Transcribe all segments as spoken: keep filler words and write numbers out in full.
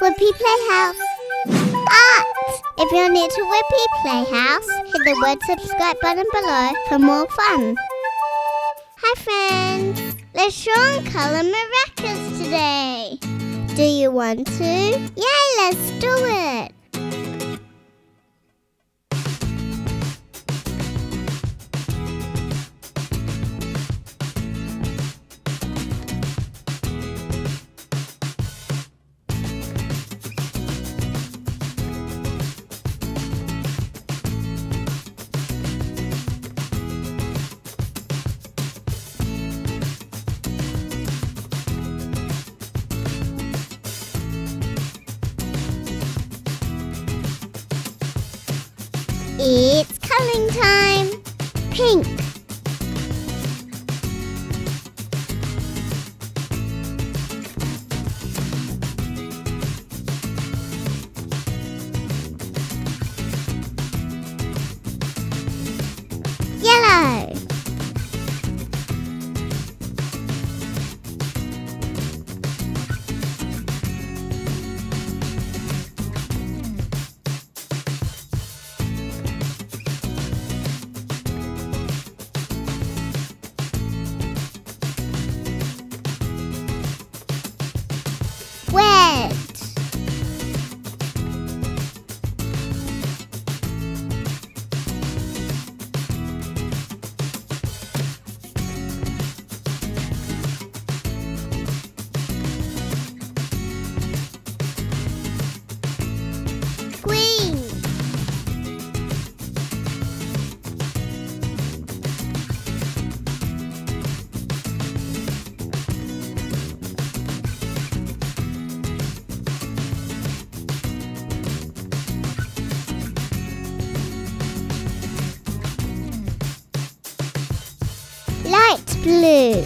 Whoopee Playhouse Art! If you're new to Whoopee Playhouse, hit the word subscribe button below for more fun. Hi friends! Let's draw and colour maracas today. Do you want to? Yay, let's do it! It's colouring time! Pink, yellow, red, green, light blue,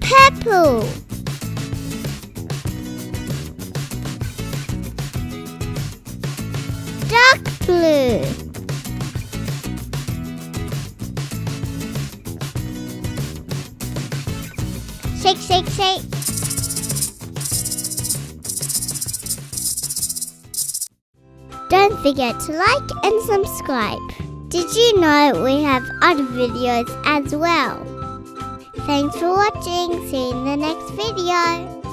purple, dark blue, shake, shake, shake, don't forget to like and subscribe. Did you know we have other videos as well? Thanks for watching, see you in the next video.